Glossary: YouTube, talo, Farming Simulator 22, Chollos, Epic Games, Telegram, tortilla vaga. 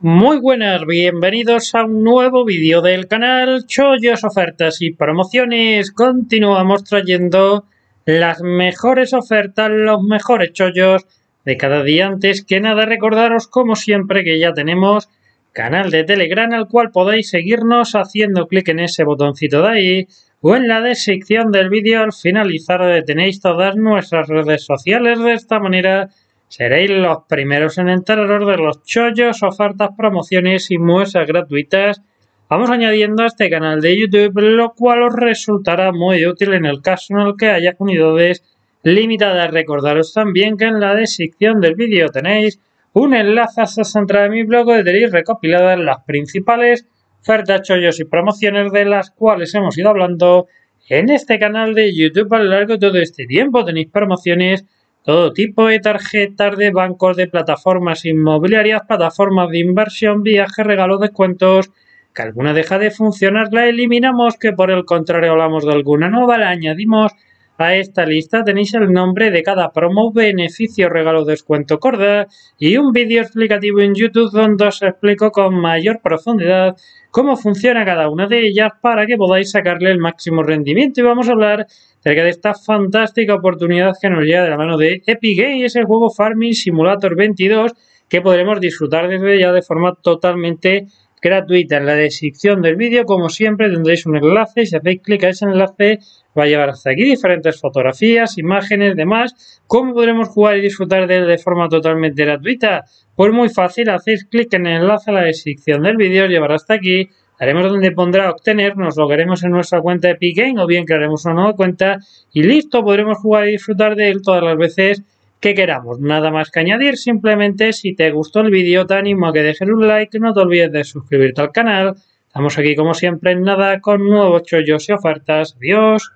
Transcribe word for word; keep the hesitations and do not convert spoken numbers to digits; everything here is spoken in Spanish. Muy buenas, bienvenidos a un nuevo vídeo del canal Chollos, Ofertas y Promociones. Continuamos trayendo las mejores ofertas, los mejores chollos de cada día. Antes que nada, recordaros como siempre que ya tenemos canal de Telegram al cual podéis seguirnos haciendo clic en ese botoncito de ahí o en la descripción del vídeo al finalizar, donde tenéis todas nuestras redes sociales. De esta manera seréis los primeros en enteraros de los chollos, ofertas, promociones y muestras gratuitas. Vamos añadiendo a este canal de YouTube, lo cual os resultará muy útil en el caso en el que haya unidades limitadas. Recordaros también que en la descripción del vídeo tenéis un enlace a la entrada de mi blog, donde tenéis recopiladas las principales ofertas, chollos y promociones de las cuales hemos ido hablando en este canal de YouTube a lo largo de todo este tiempo. Tenéis promociones todo tipo de tarjetas, de bancos, de plataformas inmobiliarias, plataformas de inversión, viajes, regalos, descuentos. Que alguna deja de funcionar, la eliminamos; que por el contrario hablamos de alguna nueva, la añadimos a esta lista. Tenéis el nombre de cada promo, beneficio, regalo, descuento, corda y un vídeo explicativo en YouTube donde os explico con mayor profundidad cómo funciona cada una de ellas para que podáis sacarle el máximo rendimiento. Y vamos a hablar acerca de esta fantástica oportunidad que nos llega de la mano de Epic Games, el juego Farming Simulator veintidós, que podremos disfrutar desde ya de forma totalmente gratuita. En la descripción del vídeo, como siempre, tendréis un enlace. Si hacéis clic a ese enlace, va a llevar hasta aquí diferentes fotografías, imágenes, demás. ¿Cómo podremos jugar y disfrutar de él de forma totalmente gratuita? Pues muy fácil, hacéis clic en el enlace a la descripción del vídeo, os llevará hasta aquí. Haremos donde pondrá obtener, nos logaremos en nuestra cuenta de Epic Games o bien crearemos una nueva cuenta y listo, podremos jugar y disfrutar de él todas las veces que queramos. Nada más que añadir, simplemente si te gustó el vídeo te animo a que dejes un like, no te olvides de suscribirte al canal. Estamos aquí como siempre en nada con nuevos chollos y ofertas. Adiós.